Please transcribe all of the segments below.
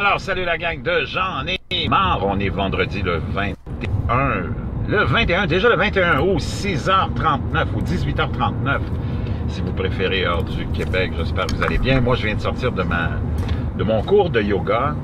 Alors, salut la gang de J'en ai marre. On est vendredi le 21. Le 21, déjà le 21 août, 6h39 ou 18h39. Si vous préférez hors du Québec, j'espère que vous allez bien. Moi, je viens de sortir de mon cours de yoga.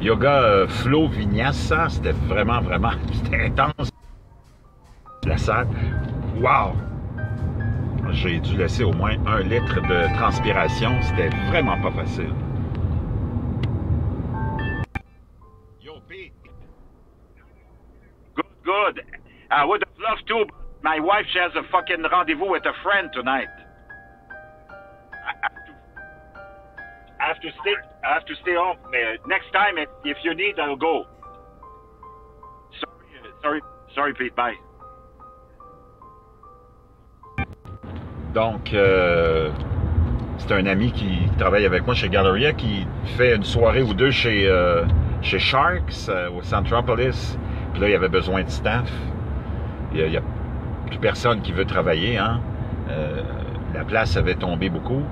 Yoga Flo Vignasa, c'était vraiment, c'était intense. La salle, wow! J'ai dû laisser au moins 1 litre de transpiration. C'était vraiment pas facile. Yo, Pete. Good. I would have loved to, but my wife, she has a fucking rendezvous with a friend tonight. I have to stay home. Next time, if you need, I'll go. Sorry, Pete. Bye. Donc, c'est un ami qui travaille avec moi chez Galleria qui fait une soirée ou deux chez Sharks, au Centropolis. Puis là, il avait besoin de staff. Il y a plus personne qui veut travailler, hein. La place avait tombé beaucoup.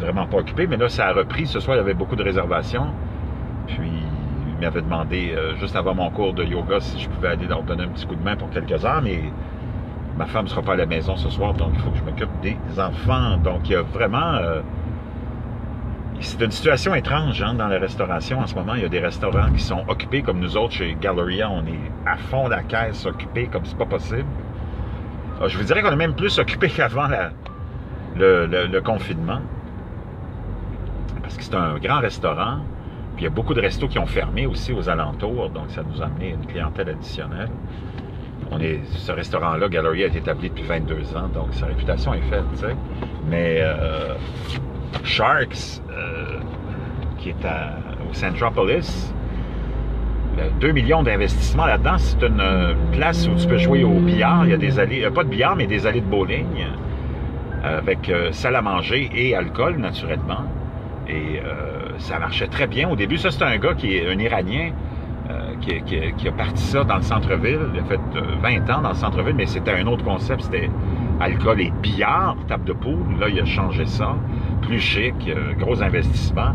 Vraiment pas occupé, mais là, ça a repris. Ce soir, il y avait beaucoup de réservations. Puis, il m'avait demandé, juste avant mon cours de yoga, si je pouvais aller leur donner un petit coup de main pour quelques heures, mais... Ma femme ne sera pas à la maison ce soir, donc il faut que je m'occupe des enfants. Donc, il y a vraiment... c'est une situation étrange, hein, dans la restauration. En ce moment, il y a des restaurants qui sont occupés, comme nous autres, chez Galleria. On est à fond de la caisse, occupés, comme c'est pas possible. Alors, je vous dirais qu'on est même plus occupés qu'avant le confinement. Parce que c'est un grand restaurant. Puis il y a beaucoup de restos qui ont fermé aussi aux alentours, donc ça nous a amené une clientèle additionnelle. Ce restaurant-là, Galleria, est établi depuis 22 ans, donc sa réputation est faite, tu sais. Mais Sharks, qui est au Centropolis, 2 millions d'investissements là-dedans. C'est une place où tu peux jouer au billard. Il y a des allées, pas de billard, mais des allées de bowling, avec salle à manger et alcool, naturellement. Et ça marchait très bien au début. Ça, c'est un gars qui est un Iranien, qui a parti ça dans le centre-ville. Il a fait 20 ans dans le centre-ville, mais c'était un autre concept, c'était alcool et billard, table de poule. Là, il a changé ça, plus chic, gros investissement.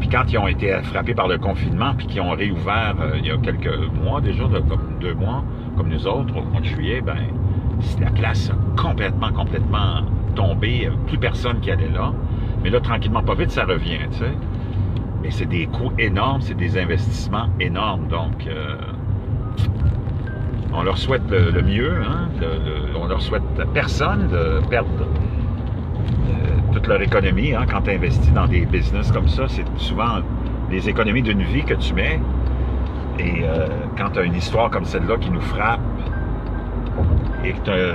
Puis quand ils ont été frappés par le confinement, puis qu'ils ont réouvert il y a quelques mois déjà, comme 2 mois, comme nous autres, au mois de juillet, ben la place a complètement tombé, plus personne qui allait là. Mais là, tranquillement, pas vite, ça revient, tu sais. Mais c'est des coûts énormes, c'est des investissements énormes. Donc, on leur souhaite le mieux, hein? On leur souhaite à personne de perdre toute leur économie. Hein? Quand tu investis dans des business comme ça, c'est souvent les économies d'une vie que tu mets. Et quand tu as une histoire comme celle-là qui nous frappe, et que tu as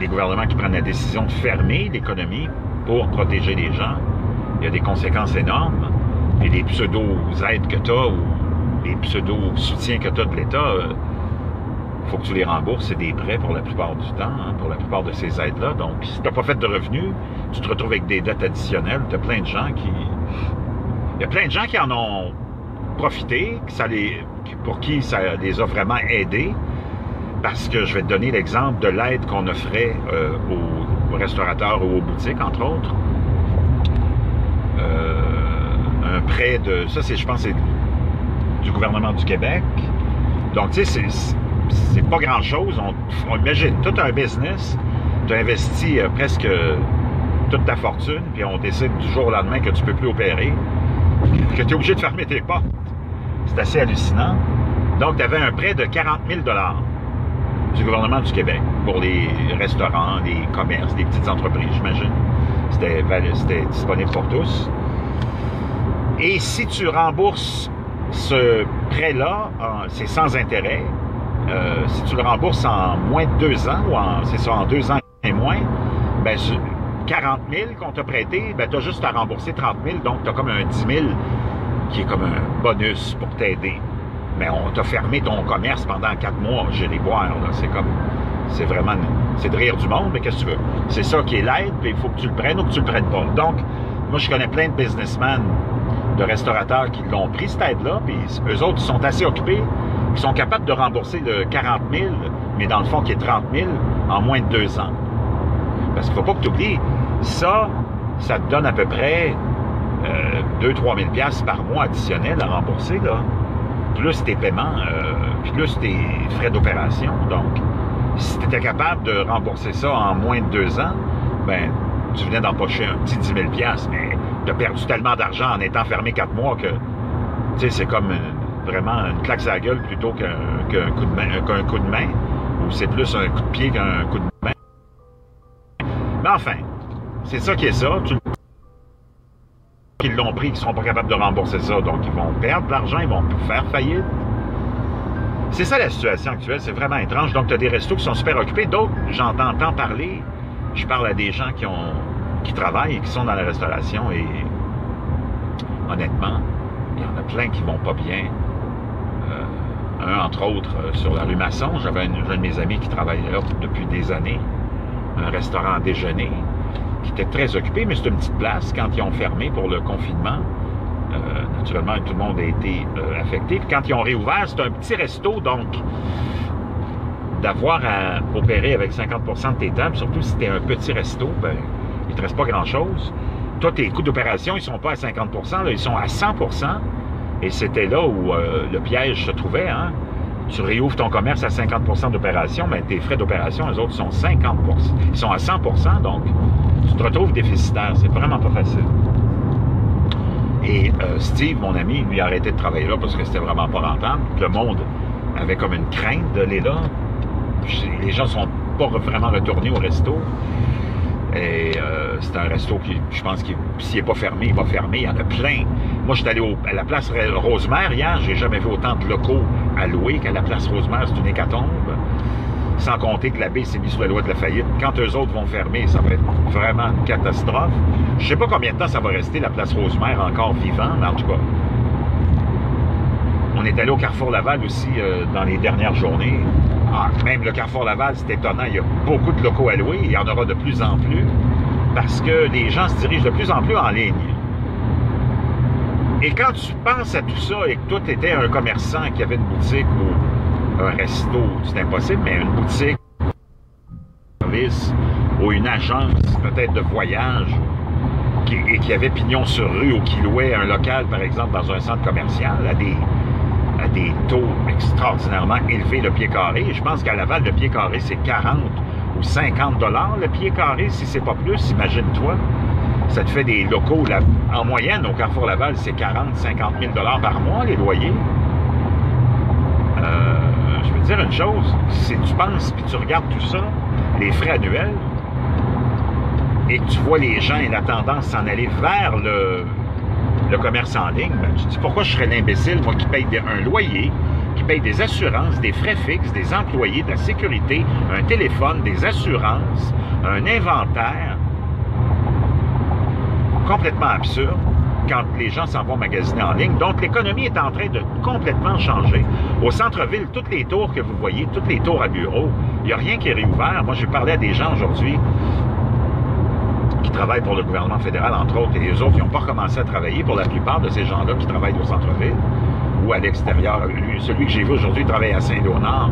les gouvernements qui prennent la décision de fermer l'économie pour protéger les gens, il y a des conséquences énormes, et les pseudo-aides que tu as, ou les pseudo-soutiens que tu as de l'État, il faut que tu les rembourses, c'est des prêts pour la plupart du temps, hein, pour la plupart de ces aides-là. Donc, si tu n'as pas fait de revenus, tu te retrouves avec des dettes additionnelles. Tu as plein de gens qui... Il y a plein de gens qui en ont profité, pour qui ça les a vraiment aidés, parce que je vais te donner l'exemple de l'aide qu'on offrait aux restaurateurs ou aux boutiques, entre autres. Un prêt de... Ça, je pense c'est du gouvernement du Québec. Donc, tu sais, c'est pas grand-chose. On imagine tout un business. Tu as investi presque toute ta fortune, puis on décide du jour au lendemain que tu peux plus opérer, que tu es obligé de fermer tes portes. C'est assez hallucinant. Donc, tu avais un prêt de 40 000 $ du gouvernement du Québec pour les restaurants, les commerces, les petites entreprises, j'imagine. C'était disponible pour tous. Et si tu rembourses ce prêt-là, c'est sans intérêt. Si tu le rembourses en moins de 2 ans, c'est ça, en 2 ans et moins, ben, 40 000 qu'on t'a prêté, ben, tu as juste à rembourser 30 000, donc tu as comme un 10 000 qui est comme un bonus pour t'aider. Mais on t'a fermé ton commerce pendant 4 mois, j'ai les boires, là, c'est comme... C'est vraiment... C'est de rire du monde, mais qu'est-ce que tu veux? C'est ça qui est l'aide, puis il faut que tu le prennes ou que tu le prennes pas. Donc, moi, je connais plein de businessmen, de restaurateurs qui l'ont pris, cette aide-là, puis eux autres, ils sont assez occupés, ils sont capables de rembourser de 40 000, mais dans le fond, qui est 30 000, en moins de 2 ans. Parce qu'il ne faut pas que tu oublies, ça te donne à peu près 2 000 à 3 000 $ par mois additionnels à rembourser, là, plus tes paiements, plus tes frais d'opération. Donc, si tu étais capable de rembourser ça en moins de 2 ans, ben, tu venais d'empocher un petit 10 000 $, mais tu as perdu tellement d'argent en étant fermé 4 mois que, tu sais, c'est comme vraiment une claque sur la gueule plutôt qu'un coup de main, ou c'est plus un coup de pied qu'un coup de main. Mais enfin, c'est ça qui est ça. Qu'ils l'ont pris, qui ne seront pas capables de rembourser ça, donc ils vont perdre de l'argent, ils vont faire faillite. C'est ça la situation actuelle, c'est vraiment étrange. Donc, tu as des restos qui sont super occupés, d'autres, j'entends tant parler, je parle à des gens qui travaillent et qui sont dans la restauration, et honnêtement, il y en a plein qui vont pas bien. Un, entre autres, sur la rue Masson, j'avais un de mes amis qui travaillait là depuis des années, un restaurant à déjeuner, qui était très occupé, mais c'est une petite place. Quand ils ont fermé pour le confinement, naturellement, tout le monde a été affecté. Puis quand ils ont réouvert, c'est un petit resto, donc d'avoir à opérer avec 50 % de tes tables, surtout si t'es un petit resto, ben, il te reste pas grand-chose. Toi, tes coûts d'opération, ils sont pas à 50 %, là, ils sont à 100 %, et c'était là où le piège se trouvait, hein. Tu réouvres ton commerce à 50 % d'opération, mais tes frais d'opération, eux autres, sont 50 %. Ils sont à 100 %, donc tu te retrouves déficitaire. C'est vraiment pas facile. Et Steve, mon ami, lui a arrêté de travailler là parce que c'était vraiment pas rentable. Le monde avait comme une crainte de l'aller là. Les gens sont pas vraiment retournés au resto. Et c'est un resto qui, je pense, s'il n'est pas fermé, il va fermer. Il y en a plein. Moi, je suis allé à la place Rosemère hier. J'ai jamais vu autant de locaux à louer qu'à la place Rosemère. C'est une hécatombe. Sans compter que la baie s'est mise sous la loi de la faillite. Quand eux autres vont fermer, ça va être vraiment une catastrophe. Je ne sais pas combien de temps ça va rester, la place Rosemère, encore vivant, mais en tout cas. On est allé au Carrefour Laval aussi dans les dernières journées. Ah, même le Carrefour Laval, c'est étonnant, il y a beaucoup de locaux à louer, il y en aura de plus en plus, parce que les gens se dirigent de plus en plus en ligne. Et quand tu penses à tout ça et que toi, tu étais un commerçant qui avait une boutique ou un resto, c'est impossible, mais une boutique, un service ou une agence peut-être de voyage et qui avait pignon sur rue ou qui louait un local, par exemple, dans un centre commercial à des taux extraordinairement élevés le pied carré. Je pense qu'à Laval, le pied carré, c'est 40 ou 50 $ le pied carré, si c'est pas plus, imagine-toi. Ça te fait des locaux, là, en moyenne, au Carrefour Laval, c'est 40, 50 000 $ par mois, les loyers. Je veux dire une chose, si tu penses, puis tu regardes tout ça, les frais annuels, et que tu vois les gens et la tendance s'en aller vers le commerce en ligne, ben, tu te dis pourquoi je serais l'imbécile, moi qui paye un loyer, qui paye des assurances, des frais fixes, des employés, de la sécurité, un téléphone, des assurances, un inventaire. Complètement absurde quand les gens s'en vont magasiner en ligne. Donc, l'économie est en train de complètement changer. Au centre-ville, toutes les tours que vous voyez, toutes les tours à bureaux, il n'y a rien qui est réouvert. Moi, j'ai parlé à des gens aujourd'hui qui travaillent pour le gouvernement fédéral, entre autres, et les autres qui n'ont pas recommencé à travailler. Pour la plupart de ces gens-là qui travaillent au centre-ville ou à l'extérieur, celui que j'ai vu aujourd'hui travaille à Saint-Léonard,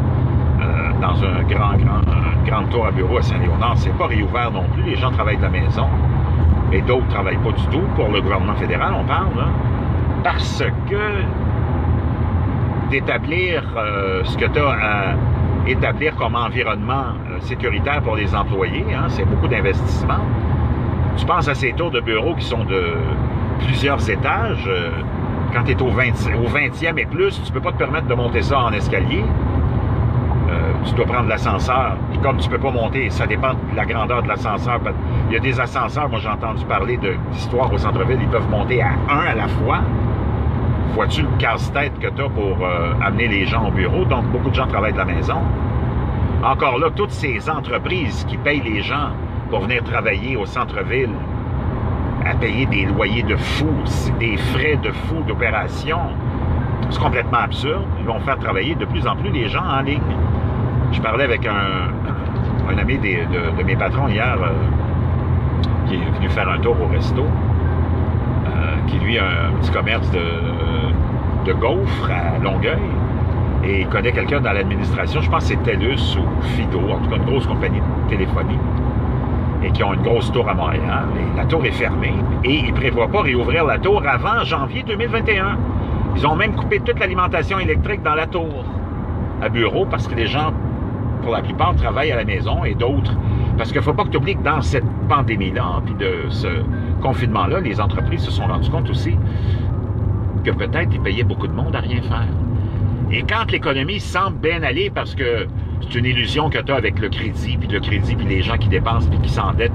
dans une grande tour à bureaux à Saint-Léonard. C'est pas réouvert non plus. Les gens travaillent de la maison. Et d'autres ne travaillent pas du tout, pour le gouvernement fédéral, on parle, hein, parce que d'établir ce que tu as à établir comme environnement sécuritaire pour les employés, hein, c'est beaucoup d'investissement. Tu penses à ces tours de bureaux qui sont de plusieurs étages. Quand tu es au 20e et plus, tu ne peux pas te permettre de monter ça en escalier. Tu dois prendre l'ascenseur. Puis comme tu ne peux pas monter, ça dépend de la grandeur de l'ascenseur. Il y a des ascenseurs, moi j'ai entendu parler d'histoires au centre-ville, ils peuvent monter à 1 à la fois. Vois-tu le casse-tête que tu as pour amener les gens au bureau? Donc beaucoup de gens travaillent de la maison. Encore là, toutes ces entreprises qui payent les gens pour venir travailler au centre-ville, à payer des loyers de fou, des frais de fou d'opération, c'est complètement absurde. Ils vont faire travailler de plus en plus les gens en ligne. Je parlais avec un ami de mes patrons hier qui est venu faire un tour au resto, qui lui a un petit commerce de gaufres à Longueuil, et il connaît quelqu'un dans l'administration, je pense que c'est Telus ou Fido, en tout cas une grosse compagnie de téléphonie. et qui ont une grosse tour à Montréal. Et la tour est fermée et ils ne prévoient pas réouvrir la tour avant janvier 2021. Ils ont même coupé toute l'alimentation électrique dans la tour à bureau parce que les gens, pour la plupart, travaillent à la maison et d'autres. Parce qu'il ne faut pas que tu oublies que dans cette pandémie-là, puis de ce confinement-là, les entreprises se sont rendues compte aussi que peut-être ils payaient beaucoup de monde à rien faire. Et quand l'économie semble bien aller, parce que c'est une illusion que tu as avec le crédit, puis les gens qui dépensent, puis qui s'endettent,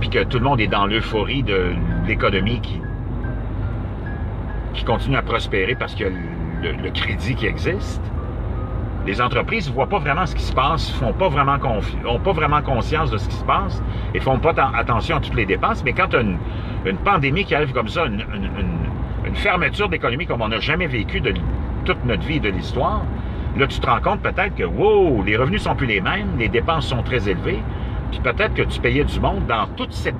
puis que tout le monde est dans l'euphorie de l'économie qui continue à prospérer parce qu'il y a le crédit qui existe, les entreprises ne voient pas vraiment ce qui se passe, n'ont pas vraiment conscience de ce qui se passe et ne font pas attention à toutes les dépenses. Mais quand tu as une pandémie qui arrive comme ça, une fermeture d'économie comme on n'a jamais vécu de toute notre vie et de l'histoire, là, tu te rends compte peut-être que, wow, les revenus sont plus les mêmes, les dépenses sont très élevées, puis peut-être que tu payais du monde dans toute cette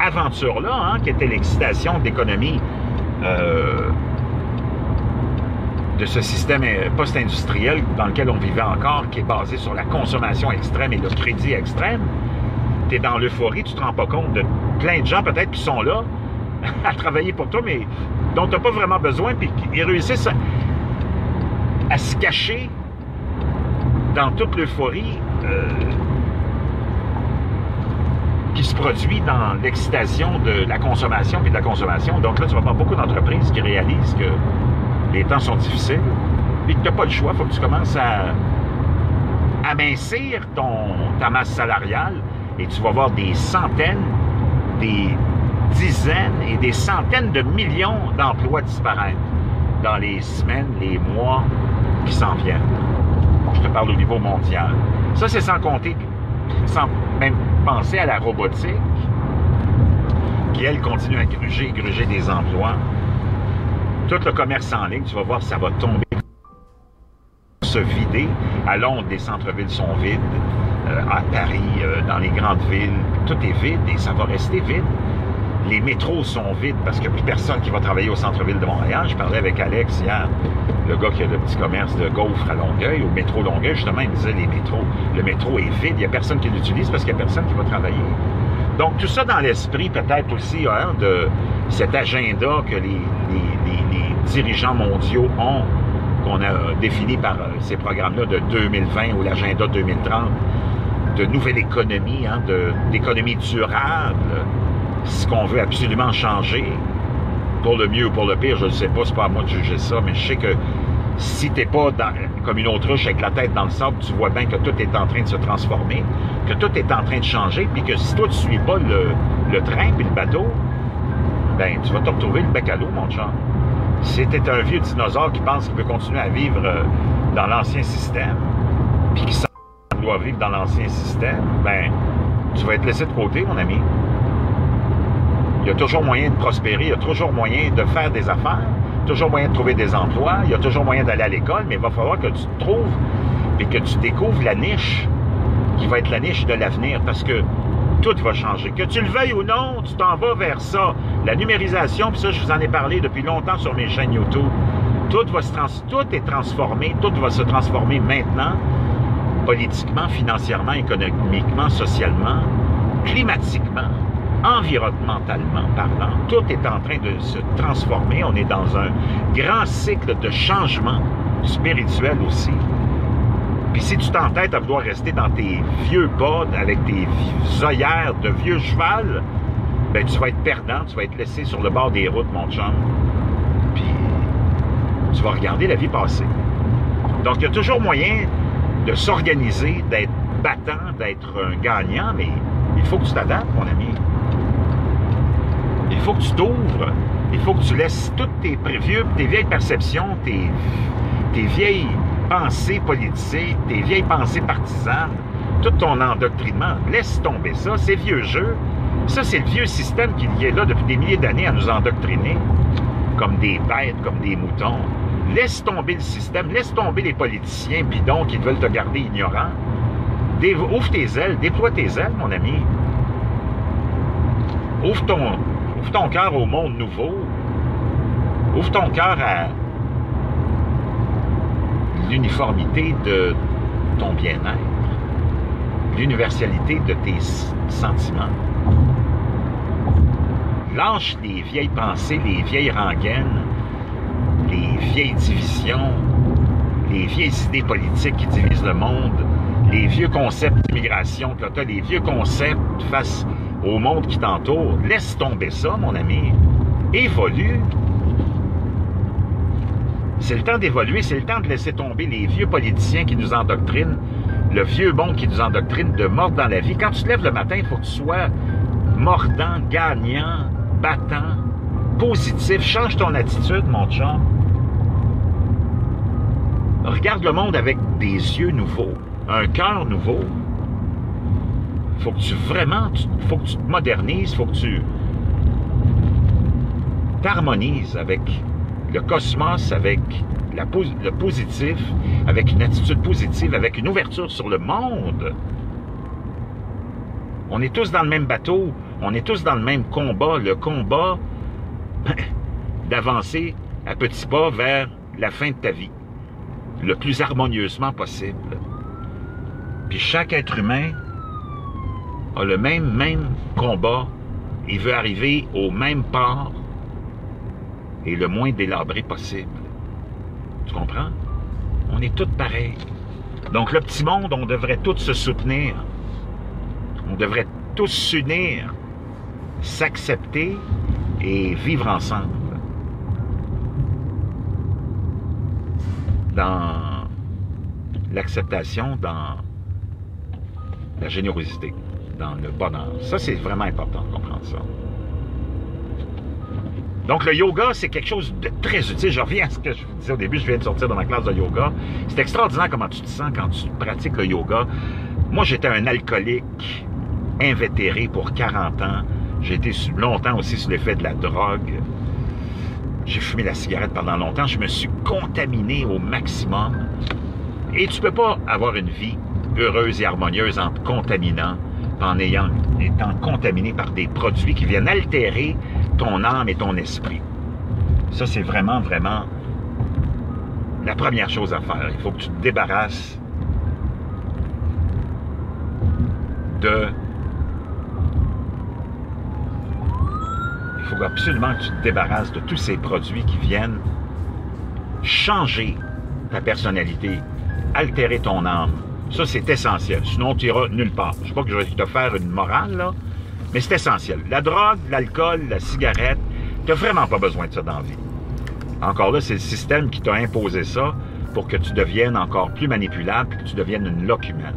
aventure-là, hein, qui était l'excitation de l'économie de ce système post-industriel dans lequel on vivait encore, qui est basé sur la consommation extrême et le crédit extrême. Tu es dans l'euphorie, tu te rends pas compte de plein de gens peut-être qui sont là à travailler pour toi, mais dont tu n'as pas vraiment besoin, puis ils réussissent à se cacher dans toute l'euphorie qui se produit dans l'excitation de la consommation et de la consommation. Donc là, tu vas voir beaucoup d'entreprises qui réalisent que les temps sont difficiles et que tu n'as pas le choix. Il faut que tu commences à amincir ta masse salariale et tu vas voir des centaines, des dizaines et des centaines de millions d'emplois disparaître dans les semaines, les mois qui s'en viennent. Je te parle au niveau mondial. Ça, c'est sans compter, sans même penser à la robotique qui, elle, continue à gruger des emplois. Tout le commerce en ligne, tu vas voir, ça va tomber, se vider. À Londres, les centres-villes sont vides. À Paris, dans les grandes villes, tout est vide et ça va rester vide. Les métros sont vides parce qu'il n'y a plus personne qui va travailler au centre-ville de Montréal. Je parlais avec Alex hier, le gars qui a le petit commerce de gaufres à Longueuil, au métro Longueuil, justement, il me disait le métro est vide, il n'y a personne qui l'utilise parce qu'il n'y a personne qui va travailler. Donc, tout ça dans l'esprit peut-être aussi hein, de cet agenda que les dirigeants mondiaux ont, qu'on a défini par ces programmes-là de 2020 ou l'agenda 2030, de nouvelle économie, hein, d'économie durable, ce qu'on veut absolument changer, pour le mieux ou pour le pire, je ne sais pas, c'est pas à moi de juger ça, mais je sais que si tu n'es pas comme une autruche avec la tête dans le sable, tu vois bien que tout est en train de se transformer, que tout est en train de changer, puis que si toi tu ne suis pas le train puis le bateau, ben tu vas te retrouver le bec à l'eau, mon chum. Si tu es un vieux dinosaure qui pense qu'il peut continuer à vivre dans l'ancien système, puis qui sent qu'il doit vivre dans l'ancien système, ben tu vas être laissé de côté, mon ami. Il y a toujours moyen de prospérer, il y a toujours moyen de faire des affaires, toujours moyen de trouver des emplois, il y a toujours moyen d'aller à l'école, mais il va falloir que tu te trouves et que tu découvres la niche qui va être la niche de l'avenir, parce que tout va changer. Que tu le veuilles ou non, tu t'en vas vers ça. La numérisation, puis ça, je vous en ai parlé depuis longtemps sur mes chaînes YouTube. Tout est transformé, tout va se transformer maintenant, politiquement, financièrement, économiquement, socialement, climatiquement, environnementalement parlant, tout est en train de se transformer. On est dans un grand cycle de changement spirituel aussi. Puis si tu t'entêtes à vouloir rester dans tes vieux bods avec tes œillères de vieux cheval, ben tu vas être perdant, tu vas être laissé sur le bord des routes, mon chum. Puis tu vas regarder la vie passer. Donc il y a toujours moyen de s'organiser, d'être battant, d'être un gagnant, mais il faut que tu t'adaptes, mon ami. Il faut que tu t'ouvres, il faut que tu laisses toutes tes vieilles perceptions, tes vieilles pensées politiques, tes vieilles pensées partisanes, tout ton endoctrinement. Laisse tomber ça, ces vieux jeux. Ça, c'est le vieux système qui est là depuis des milliers d'années à nous endoctriner, comme des bêtes, comme des moutons. Laisse tomber le système, laisse tomber les politiciens bidons qui veulent te garder ignorant. Ouvre tes ailes, déploie tes ailes, mon ami. Ouvre ton cœur au monde nouveau. Ouvre ton cœur à l'uniformité de ton bien-être. l'universalité de tes sentiments. Lâche les vieilles pensées, les vieilles rengaines, les vieilles divisions, les vieilles idées politiques qui divisent le monde, les vieux concepts d'immigration, les vieux concepts face au monde qui t'entoure. Laisse tomber ça, mon ami. Évolue. C'est le temps d'évoluer, c'est le temps de laisser tomber les vieux politiciens qui nous endoctrinent, le vieux monde qui nous endoctrine de mordre dans la vie. Quand tu te lèves le matin, il faut que tu sois mordant, gagnant, battant, positif. Change ton attitude, mon chum. Regarde le monde avec des yeux nouveaux, un cœur nouveau. Faut que tu vraiment, faut que tu te modernises, faut que tu t'harmonises avec le cosmos, avec le positif, avec une attitude positive, avec une ouverture sur le monde. On est tous dans le même bateau, on est tous dans le même combat, le combat d'avancer à petits pas vers la fin de ta vie, le plus harmonieusement possible. Puis chaque être humain a le même combat, il veut arriver au même port et le moins délabré possible. Tu comprends? On est tous pareils. Donc le petit monde, on devrait tous se soutenir. On devrait tous s'unir, s'accepter et vivre ensemble. Dans l'acceptation, dans la générosité, dans le bonheur. Ça, c'est vraiment important de comprendre ça. Donc, le yoga, c'est quelque chose de très utile. Je reviens à ce que je vous disais au début, je viens de sortir de ma classe de yoga. C'est extraordinaire comment tu te sens quand tu pratiques le yoga. Moi, j'étais un alcoolique invétéré pour 40 ans. J'ai été longtemps aussi sous l'effet de la drogue. J'ai fumé la cigarette pendant longtemps. Je me suis contaminé au maximum. Et tu ne peux pas avoir une vie heureuse et harmonieuse en te contaminant, en étant contaminé par des produits qui viennent altérer ton âme et ton esprit. Ça, c'est vraiment, vraiment la première chose à faire. Il faut que tu te débarrasses de... Il faut absolument que tu te débarrasses de tous ces produits qui viennent changer ta personnalité, altérer ton âme. Ça, c'est essentiel. Sinon, tu iras nulle part. Je ne sais pas que je vais te faire une morale, là, mais c'est essentiel. La drogue, l'alcool, la cigarette, tu n'as vraiment pas besoin de ça dans la vie. Encore là, c'est le système qui t'a imposé ça pour que tu deviennes encore plus manipulable, que tu deviennes une loque humaine.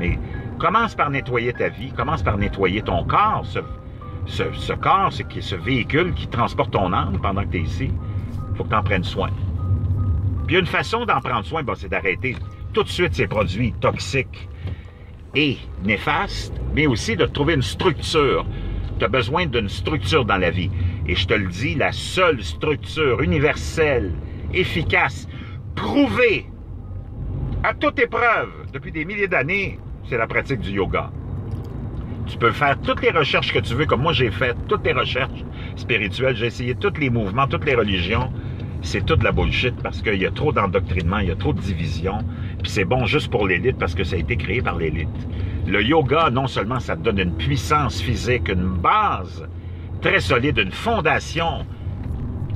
Mais commence par nettoyer ta vie, commence par nettoyer ton corps, ce corps, ce véhicule qui transporte ton âme pendant que tu es ici. Il faut que tu en prennes soin. Puis une façon d'en prendre soin, ben, c'est d'arrêter tout de suite ces produits toxiques et néfastes, mais aussi de trouver une structure. Tu as besoin d'une structure dans la vie. Et je te le dis, la seule structure universelle, efficace, prouvée à toute épreuve depuis des milliers d'années, c'est la pratique du yoga. Tu peux faire toutes les recherches que tu veux, comme moi j'ai fait toutes les recherches spirituelles, j'ai essayé tous les mouvements, toutes les religions. C'est toute la bullshit parce qu'il y a trop d'endoctrinement, il y a trop de division. Puis c'est bon juste pour l'élite parce que ça a été créé par l'élite. Le yoga, non seulement ça te donne une puissance physique, une base très solide, une fondation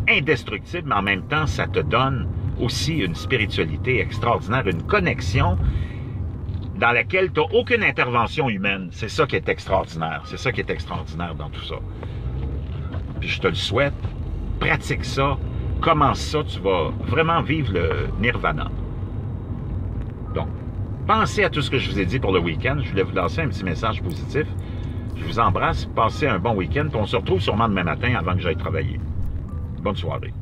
indestructible, mais en même temps, ça te donne aussi une spiritualité extraordinaire, une connexion dans laquelle tu n'as aucune intervention humaine. C'est ça qui est extraordinaire. C'est ça qui est extraordinaire dans tout ça. Puis je te le souhaite, pratique ça. Commence ça, tu vas vraiment vivre le nirvana. Donc, pensez à tout ce que je vous ai dit pour le week-end. Je voulais vous lancer un petit message positif. Je vous embrasse, passez un bon week-end, puis on se retrouve sûrement demain matin avant que j'aille travailler. Bonne soirée.